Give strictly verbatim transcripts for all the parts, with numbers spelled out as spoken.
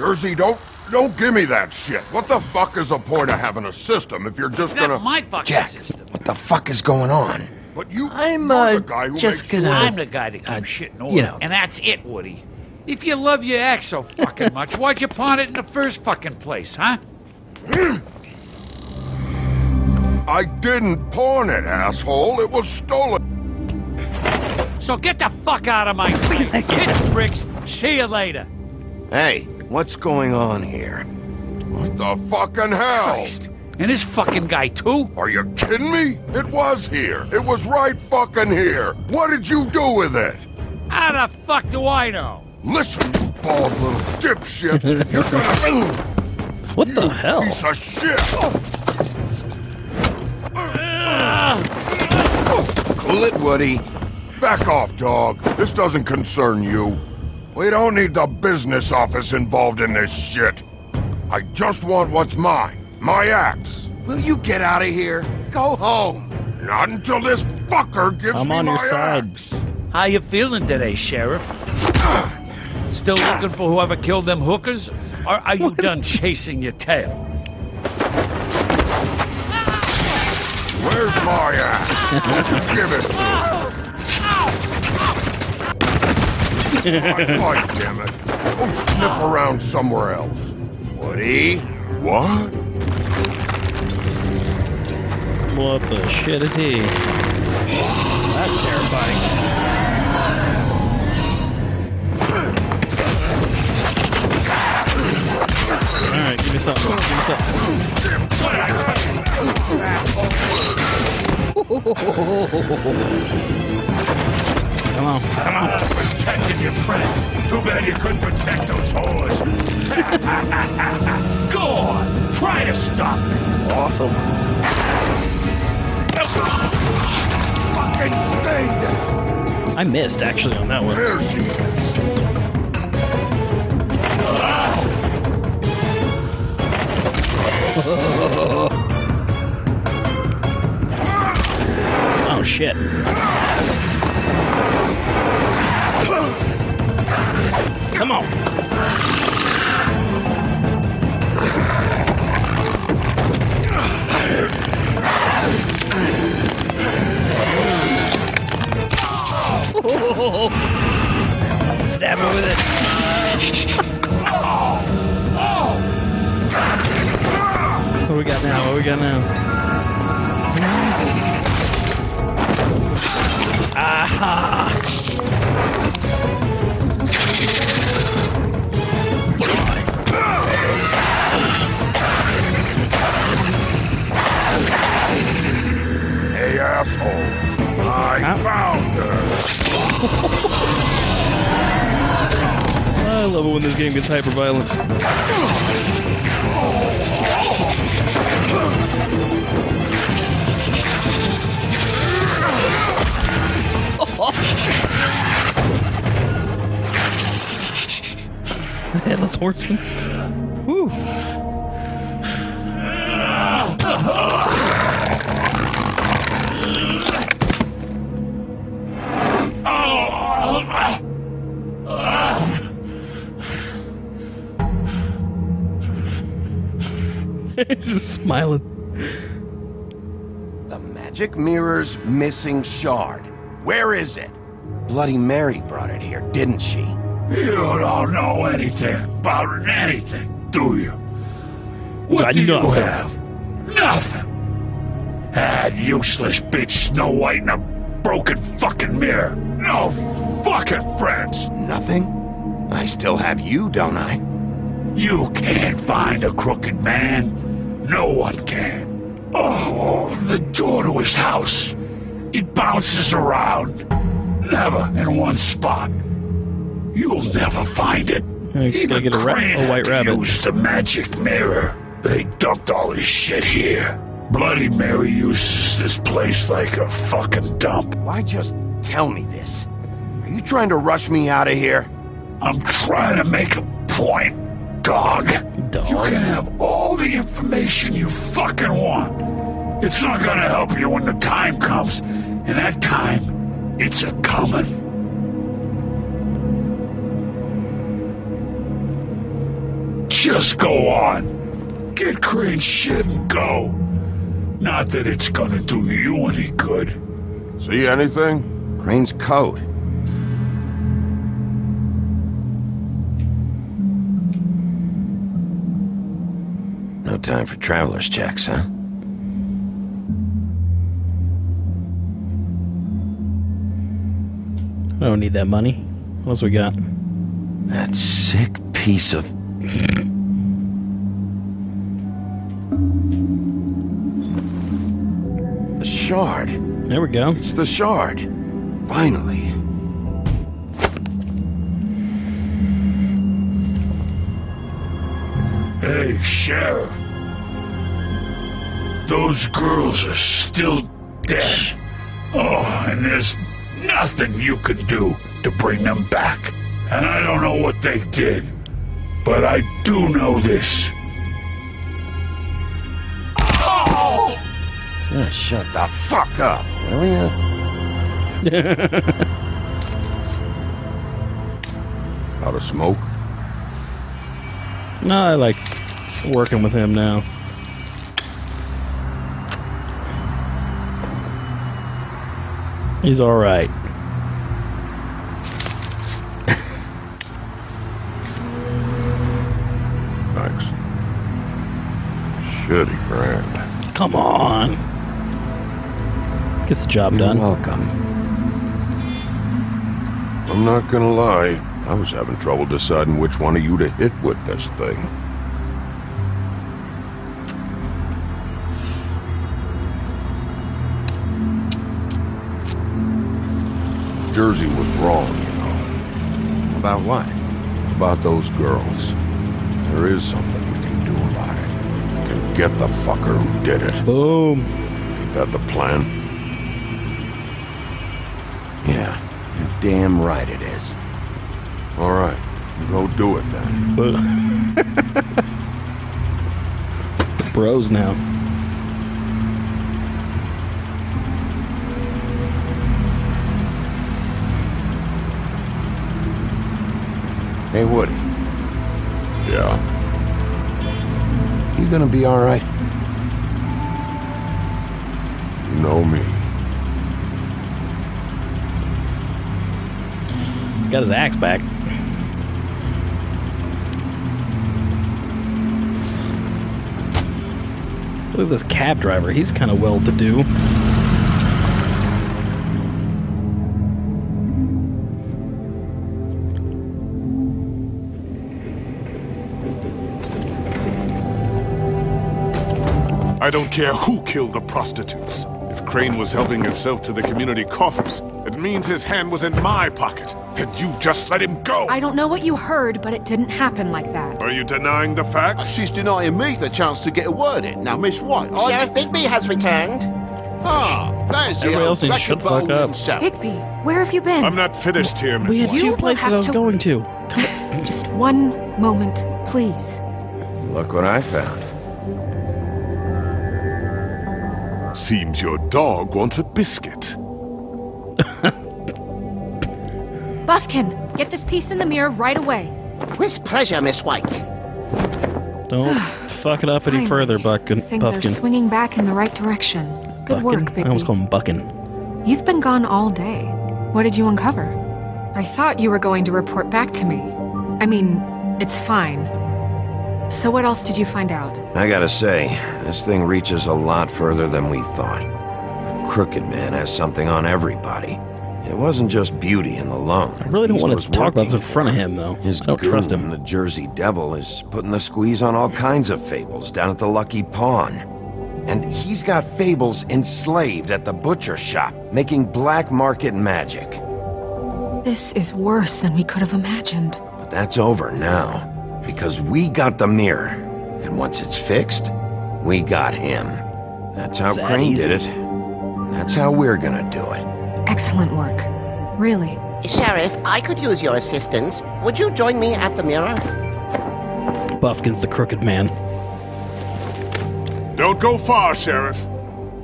Jersey, don't don't give me that shit. What the fuck is the point of having a system if you're just Except gonna my fucking Jack, system. What the fuck is going on? But you I'm uh, the guy who just gonna sure I'm the guy that keeps uh, shit in order. You know. And that's it, Woody. If you love your act so fucking much, why'd you pawn it in the first fucking place, huh? I didn't pawn it, asshole. It was stolen. So get the fuck out of my face, kiss bricks. See you later. Hey, what's going on here? What the fucking hell? Christ. And this fucking guy too? Are you kidding me? It was here. It was right fucking here. What did you do with it? How the fuck do I know? Listen, you bald little dipshit. You're gonna... What you the hell? Piece of shit. Cool it, Woody. Back off, dog. This doesn't concern you. We don't need the business office involved in this shit. I just want what's mine. My axe. Will you get out of here? Go home. Not until this fucker gives me my axe. I'm on your side. How you feeling today, Sheriff? Still looking for whoever killed them hookers? Or are you done chasing your tail? Where's my axe? What'd you give it to? God damn it. Go sniff around somewhere else. Woody? What? What the shit is he? That's terrifying. Alright, give me something. Give me something. Come on. Come on. Protecting your friend. Too bad you couldn't protect those whores. Go on. Try to stop me. Awesome. Fucking stay down. I missed, actually, on that one. There she is. Oh, shit. Come on. Stab her with it. What we got now? What we got now? Ah! Hey, asshole! I huh? found her. I love it when this game gets hyper violent. Headless horseman. Woo. He's just smiling. The magic mirror's missing shard. Where is it? Bloody Mary brought it here, didn't she? You don't know anything about anything, do you? What Got do nothing. you have? Nothing! Had useless bitch Snow White and a broken fucking mirror. No fucking friends! Nothing? I still have you, don't I? You can't find a crooked man. No one can. Oh, the door to his house. It bounces around, never in one spot. You'll never find it. Even get a, a white rabbit. Used the magic mirror. They dumped all his shit here. Bloody Mary uses this place like a fucking dump. Why just tell me this? Are you trying to rush me out of here? I'm trying to make a point, dog. Dog. You can have all the information you fucking want. It's not gonna help you when the time comes, and that time, it's a comin'. Just go on. Get Crane's shit and go. Not that it's gonna do you any good. See anything? Crane's coat. No time for traveler's checks, huh? I don't need that money. What else we got? That sick piece of... The shard. There we go. It's the shard. Finally. Hey, Sheriff. Those girls are still dead. Oh, and there's... nothing you could do to bring them back. And I don't know what they did, but I do know this. Oh! Just shut the fuck up, will you? Out of smoke? No, I like working with him now. He's all right. Thanks. Shitty brand. Come on. Gets the job You're done. Welcome. I'm not gonna lie. I was having trouble deciding which one of you to hit with this thing. Jersey was wrong, you know. About what? About those girls. There is something we can do about it. We can get the fucker who did it. Boom. Ain't that the plan? Yeah, you're damn right it is. All right, go do it then. But bros now. Hey, Woody. Yeah? You gonna be all right? You know me. He's got his axe back. Look at this cab driver. He's kind of well-to-do. I don't care who killed the prostitutes. If Crane was helping himself to the community coffers, it means his hand was in my pocket, and you just let him go! I don't know what you heard, but it didn't happen like that. Are you denying the fact? She's denying me the chance to get a word in. Now, Miss White, I... Sheriff Bigby has returned. Ah, there's Everybody else needs to shut the fuck up. Himself. Bigby, where have you been? I'm not finished here, Miss White. We had two places I was going to. Just one moment, please. Look what I found. Seems your dog wants a biscuit. Bufkin, get this piece in the mirror right away. With pleasure, Miss White. Don't fuck it up any further, Bufkin. Things Bufkin. are swinging back in the right direction. Good Bufkin? work, Bigby. I almost call him Bufkin. You've been gone all day. What did you uncover? I thought you were going to report back to me. I mean, it's fine. So what else did you find out? I gotta say, this thing reaches a lot further than we thought. The Crooked Man has something on everybody. It wasn't just beauty in the loan. I really don't want to talk about this in front of him, though. His I don't goon, trust him. The Jersey Devil is putting the squeeze on all kinds of fables down at the Lucky Pawn. And he's got fables enslaved at the butcher shop, making black market magic. This is worse than we could have imagined. But that's over now. Because we got the mirror, and once it's fixed, we got him. That's how that Crane easy? did it. That's how we're gonna do it. Excellent work. Really. Sheriff, I could use your assistance. Would you join me at the mirror? Bufkin's the Crooked Man. Don't go far, Sheriff.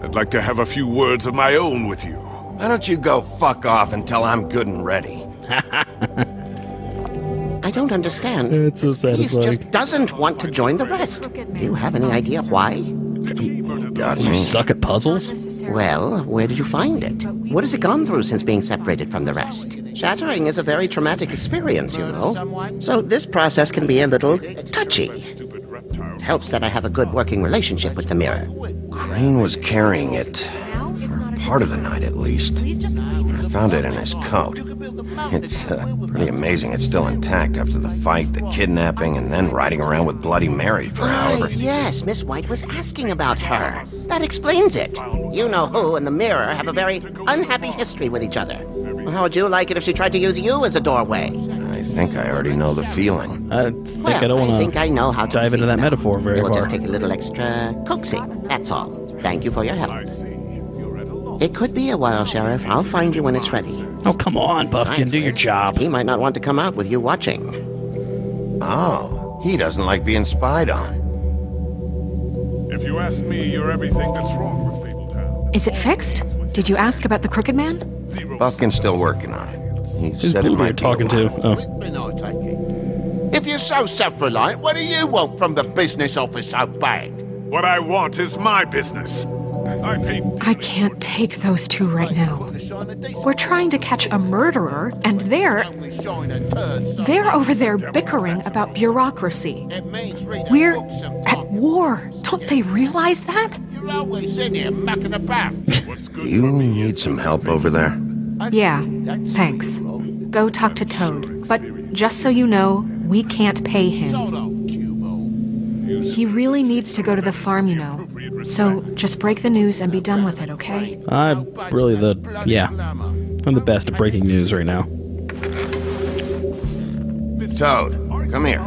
I'd like to have a few words of my own with you. Why don't you go fuck off until I'm good and ready? don't understand. It's so satisfying. He just doesn't want to join the rest. Do you have any idea why? God, you suck at puzzles? Well, where did you find it? What has it gone through since being separated from the rest? Shattering is a very traumatic experience, you know. So this process can be a little touchy. It helps that I have a good working relationship with the mirror. Crane was carrying it, for part of the night at least. I found it in his coat. It's uh, pretty amazing it's still intact after the fight, the kidnapping, and then riding around with Bloody Mary for however... Uh, yes, Miss White was asking about her. That explains it. You-know-who and the mirror have a very unhappy history with each other. How would you like it if she tried to use you as a doorway? I think I already know the feeling. I think well, I don't want to I think I know how to dive into that now. metaphor very It'll far. It'll just take a little extra coaxing, that's all. Thank you for your help. It could be a while, Sheriff. I'll find you when it's ready. Oh, come on, Bufkin. Do your job. He might not want to come out with you watching. Oh, he doesn't like being spied on. If you ask me, you're everything that's wrong with Fabletown. Is it fixed? Did you ask about the Crooked Man? Bufkin's still working on it. Who's Bluebeard talking to? Oh. If you're so self-reliant, what do you want from the business office so bad? What I want is my business. I can't take those two right now. We're trying to catch a murderer, and they're... They're over there bickering about bureaucracy. We're at war. Don't they realize that? You need some help over there? Yeah, thanks. Go talk to Toad. But just so you know, we can't pay him. He really needs to go to the farm, you know. So, just break the news and be done with it, okay? I'm really the... yeah. I'm the best at breaking news right now. Toad, come here.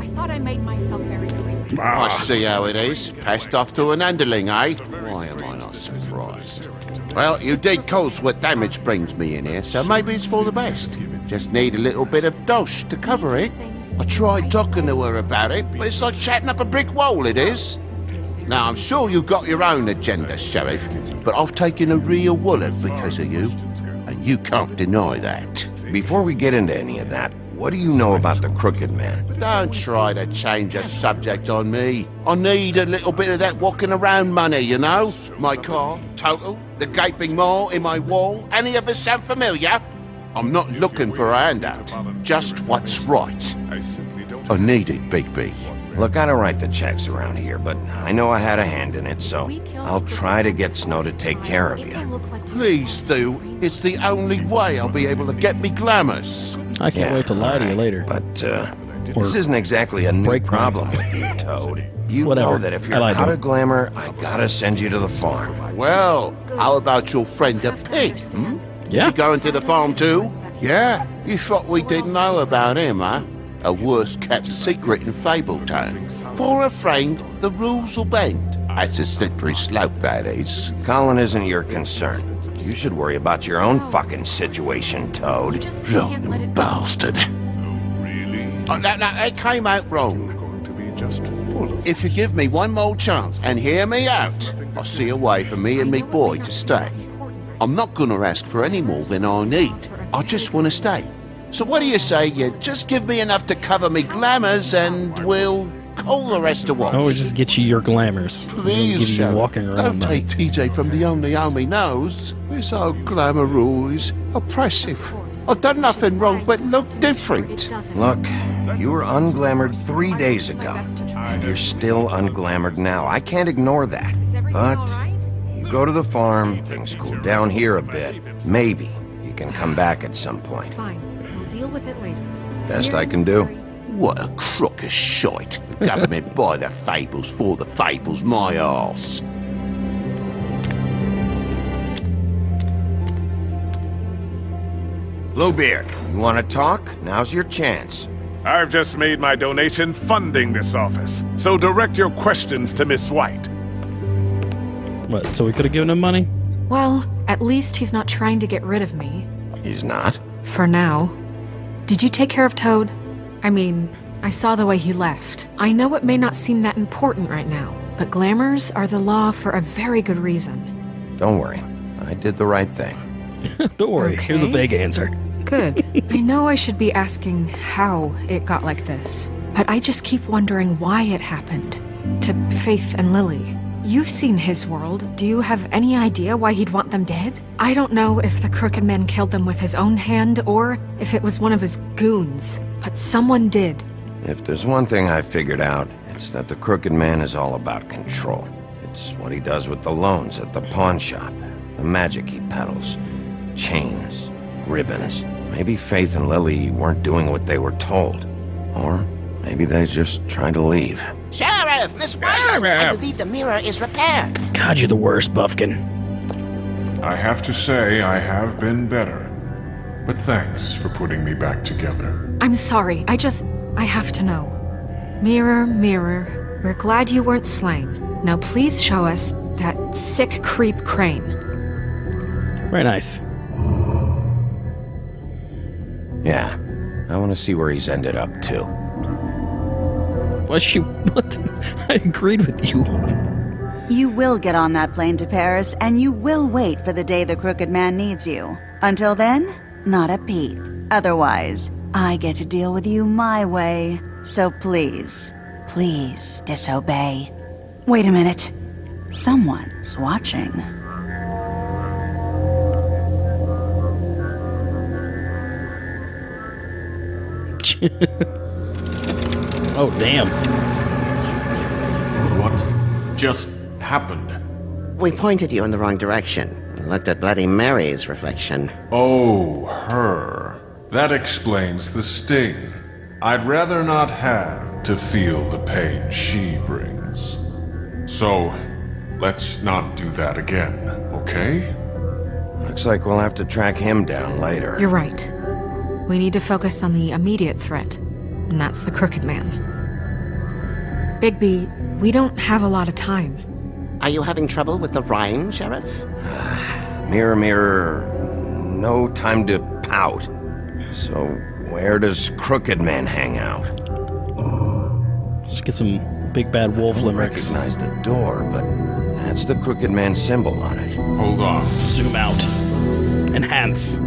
I thought I made myself very clear. I see how it is. Passed off to an underling, eh? Why am I not surprised? Well, you did cause what damage brings me in here, so maybe it's for the best. Just need a little bit of dosh to cover it. I tried talking to her about it, but it's like chatting up a brick wall, it is. Now, I'm sure you've got your own agenda, Sheriff, but I've taken a real wallet because of you, and you can't deny that. Before we get into any of that, what do you know about the Crooked Man? Don't try to change a subject on me. I need a little bit of that walking around money, you know? My car, total, the gaping maw in my wall. Any of us sound familiar? I'm not looking for a handout, just what's right. I need it, Bigby. Look, I don't write the checks around here, but I know I had a hand in it, so I'll try to get Snow to take care of you. Please do. It's the only way I'll be able to get me glamorous. I can't yeah, wait to lie right. to you later. But uh, this isn't exactly a new problem with you, Toad. You Whatever. know that if you're out of glamour, I gotta send you to the farm. Well, how about your friend the pig? Hmm? Yeah. Is he going to the farm too? Yeah. You thought we didn't know about him, huh? A worse-kept secret in Fabletown. For a friend, the rules will bend. That's a slippery slope, that is. Colin isn't your concern. You should worry about your own fucking situation, Toad. Wrong bastard. Oh, really? Oh, no, no, it came out wrong. Going to be just full. If you give me one more chance and hear me out, I'll see a way for me and me boy to stay. I'm not going to ask for any more than I need. I just want to stay. So what do you say, you just give me enough to cover me glamours and we'll call the rest a watch. Oh, we'll just get you your glamours. Please, give you walking around don't take T J from the only army knows. This old glamour rule is oppressive. I've done nothing wrong but look different. Look, you were unglamored three days ago, and you're still unglamored now. I can't ignore that. But you go to the farm, things cool down here a bit. Maybe you can come back at some point. Fine. Deal with it later. Best I can do. What a crock of shite. The government by the fables for the fables, my arse. Bluebeard, you want to talk? Now's your chance. I've just made my donation funding this office, so direct your questions to Miss White. What, so we could have given him money? Well, at least he's not trying to get rid of me. He's not? For now. Did you take care of Toad? I mean, I saw the way he left. I know it may not seem that important right now, but glamours are the law for a very good reason. Don't worry. I did the right thing. Don't worry. Okay. Here's a vague answer. Good. I know I should be asking how it got like this, but I just keep wondering why it happened to Faith and Lily. You've seen his world. Do you have any idea why he'd want them dead? I don't know if the Crooked Man killed them with his own hand or if it was one of his goons, but someone did. If there's one thing I figured out, it's that the Crooked Man is all about control. It's what he does with the loans at the pawn shop, the magic he peddles, chains, ribbons. Maybe Faith and Lily weren't doing what they were told, or maybe they just tried to leave. Sheriff! Miss White! I believe the mirror is repaired. God, you're the worst, Bufkin. I have to say I have been better. But thanks for putting me back together. I'm sorry. I just... I have to know. Mirror, mirror, we're glad you weren't slain. Now please show us that sick creep Crane. Very nice. Yeah. I want to see where he's ended up, too. Was she... What? I agreed with you. You will get on that plane to Paris, and you will wait for the day the Crooked Man needs you. Until then, not a peep. Otherwise, I get to deal with you my way. So please, please disobey. Wait a minute. Someone's watching. Oh, damn. What just happened? We pointed you in the wrong direction and looked at Bloody Mary's reflection. Oh, her. That explains the sting. I'd rather not have to feel the pain she brings. So, let's not do that again, okay? Looks like we'll have to track him down later. You're right. We need to focus on the immediate threat, and that's the Crooked Man. Bigby, we don't have a lot of time. Are you having trouble with the rhyme, Sheriff? Mirror, mirror, no time to pout. So where does Crooked Man hang out? Just get some big bad wolf limericks. I don't recognize the door, but that's the Crooked Man symbol on it. Hold on. Zoom out. Enhance.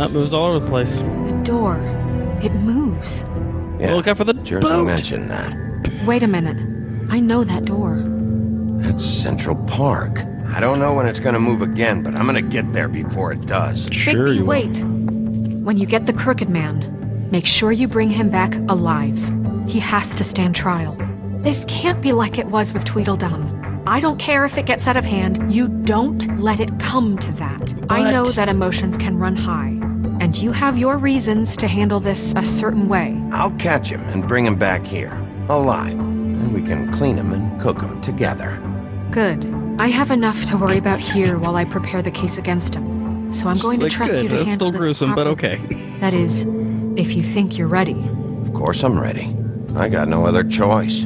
Uh, it moves all over the place. The door. It moves. Yeah, look out for the Jersey boat. Mentioned that. Wait a minute. I know that door. That's Central Park. I don't know when it's going to move again, but I'm going to get there before it does. Sure Bigby, you wait. Will. When you get the Crooked Man, make sure you bring him back alive. He has to stand trial. This can't be like it was with Tweedledum. I don't care if it gets out of hand. You don't let it come to that. But... I know that emotions can run high. And you have your reasons to handle this a certain way. I'll catch him and bring him back here, alive. And we can clean him and cook him together. Good. I have enough to worry about here while I prepare the case against him. So I'm She's going like, to trust good. you to That's handle this still gruesome, this but okay. That is, if you think you're ready. Of course I'm ready. I got no other choice.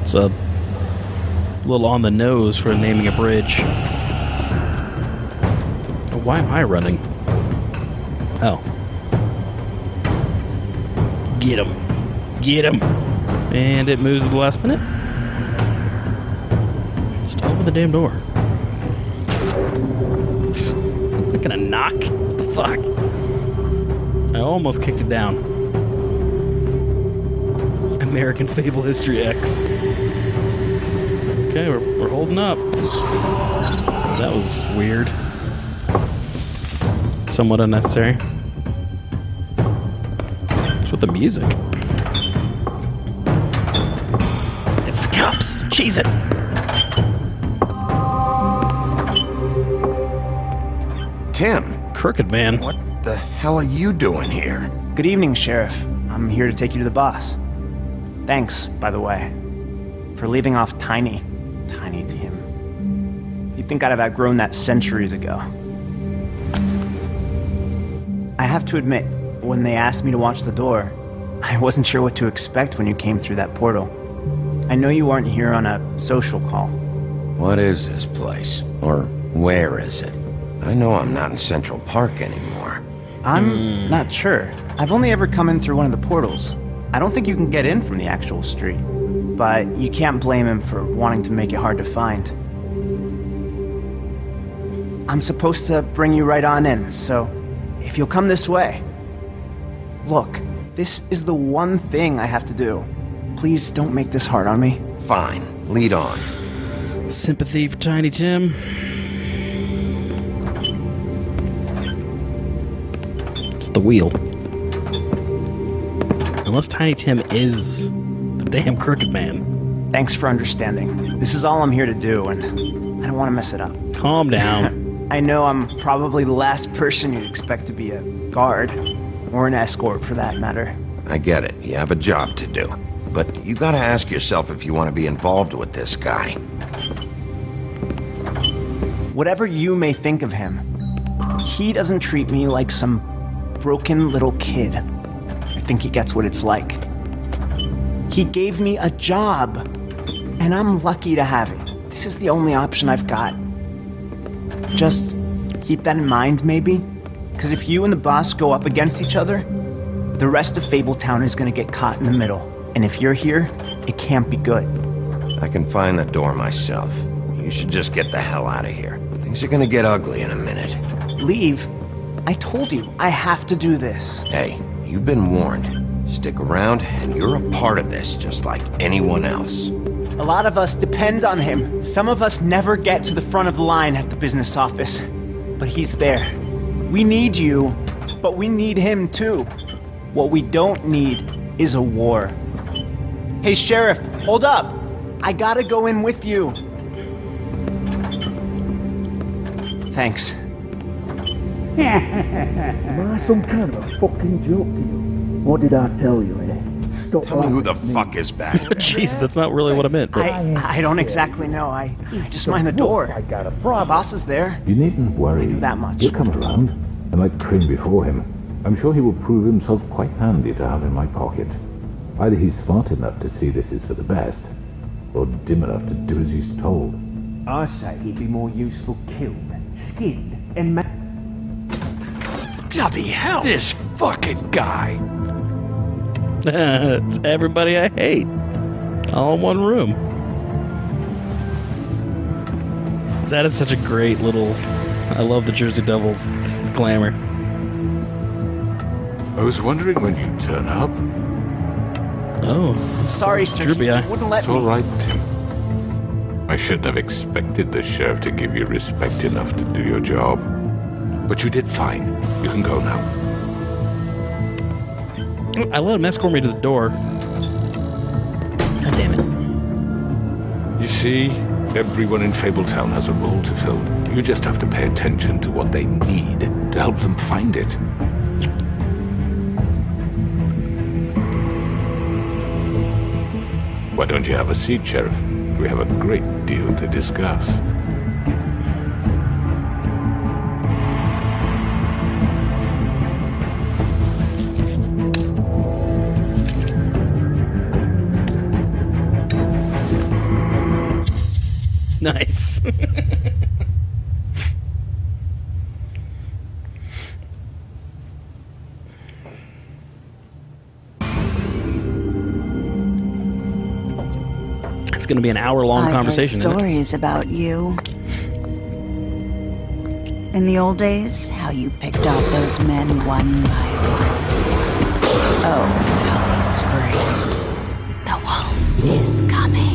It's a little on the nose for naming a bridge. Why am I running? Oh. Get him. Get him. And it moves at the last minute. Just open the damn door. I'm not gonna knock. What the fuck? I almost kicked it down. American Fable History X. Okay, we're, we're holding up. That was weird. Somewhat unnecessary. What's with the music? It's the cops! Cheese it! Tim! Crooked Man. What the hell are you doing here? Good evening, Sheriff. I'm here to take you to the boss. Thanks, by the way, for leaving off Tiny. Tiny Tim. You'd think I'd have outgrown that centuries ago. I have to admit, when they asked me to watch the door, I wasn't sure what to expect when you came through that portal. I know you aren't here on a social call. What is this place? Or where is it? I know I'm not in Central Park anymore. I'm mm. not sure. I've only ever come in through one of the portals. I don't think you can get in from the actual street, but you can't blame him for wanting to make it hard to find. I'm supposed to bring you right on in, so if you'll come this way. Look, this is the one thing I have to do. Please don't make this hard on me. Fine, lead on. Sympathy for Tiny Tim. It's the wheel. Unless Tiny Tim is the damn Crooked Man. Thanks for understanding. This is all I'm here to do, and I don't want to mess it up. Calm down. I know I'm probably the last person you'd expect to be a guard, or an escort for that matter. I get it. You have a job to do. But you gotta ask yourself if you want to be involved with this guy. Whatever you may think of him, he doesn't treat me like some broken little kid. I think he gets what it's like. He gave me a job, and I'm lucky to have it. This is the only option I've got. Just keep that in mind, maybe? Because if you and the boss go up against each other, the rest of Fabletown is gonna get caught in the middle. And if you're here, it can't be good. I can find the door myself. You should just get the hell out of here. Things are gonna get ugly in a minute. Leave? I told you, I have to do this. Hey, you've been warned. Stick around, and you're a part of this, just like anyone else. A lot of us depend on him. Some of us never get to the front of the line at the business office. But he's there. We need you, but we need him too. What we don't need is a war. Hey, Sheriff, hold up. I gotta go in with you. Thanks. Am I some kind of a fucking joke to you? What did I tell you, eh? Stop tell me who the me. fuck is back there. Jeez, that's not really what I meant. But... I, I don't exactly know. I, I just mind the door. I got a problem. The boss is there. You needn't worry. I knew that much. He'll come around, and like Crane before him, I'm sure he will prove himself quite handy to have in my pocket. Either he's smart enough to see this is for the best, or dim enough to do as he's told. I say he'd be more useful killed, skinned, and ma- Bloody hell! This fucking guy! It's everybody I hate. All in one room. That is such a great little... I love the Jersey Devil's glamour. I was wondering when you'd turn up. Oh. I'm sorry, sir. Droopy, I wouldn't let me. It's all right, Tim. I shouldn't have expected the sheriff to give you respect enough to do your job. But you did fine. You can go now. I let him escort me to the door. God damn it. You see, everyone in Fabletown has a role to fill. You just have to pay attention to what they need to help them find it. Why don't you have a seat, Sheriff? We have a great deal to discuss. Nice. It's going to be an hour-long conversation. I've heard stories about you. In the old days, how you picked off those men one by one. Oh, how they screamed! The wolf is coming.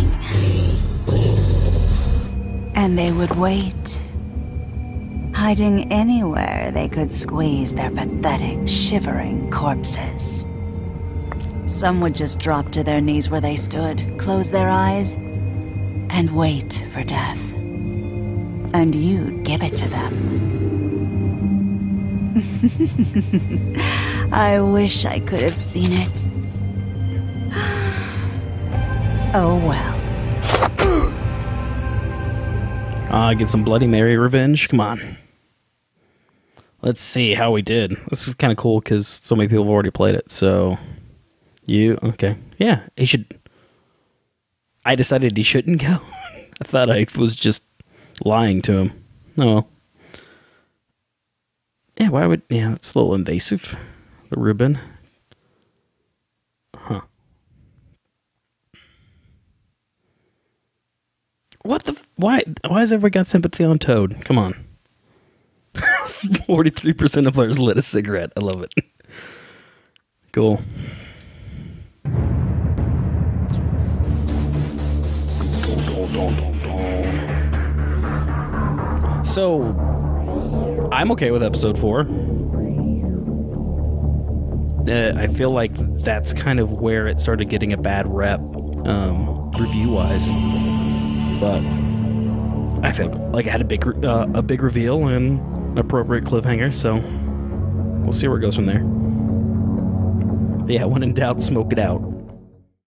And they would wait, hiding anywhere they could squeeze their pathetic, shivering corpses. Some would just drop to their knees where they stood, close their eyes, and wait for death. And you'd give it to them. I wish I could have seen it. Oh well. Uh, get some Bloody Mary revenge? Come on. Let's see how we did. This is kind of cool because so many people have already played it, so... You okay? Yeah, he should. I decided he shouldn't go. I thought I was just lying to him. Oh well. Yeah, why would? Yeah, it's a little invasive. The ribbon. What the? F why? Why has everybody got sympathy on Toad? Come on. Forty-three percent of players lit a cigarette. I love it. Cool. So, I'm okay with episode four. Uh, I feel like that's kind of where it started getting a bad rep, um, review-wise. But I feel like I had a big, uh, a big reveal and an appropriate cliffhanger. So we'll see where it goes from there. But yeah, when in doubt, smoke it out.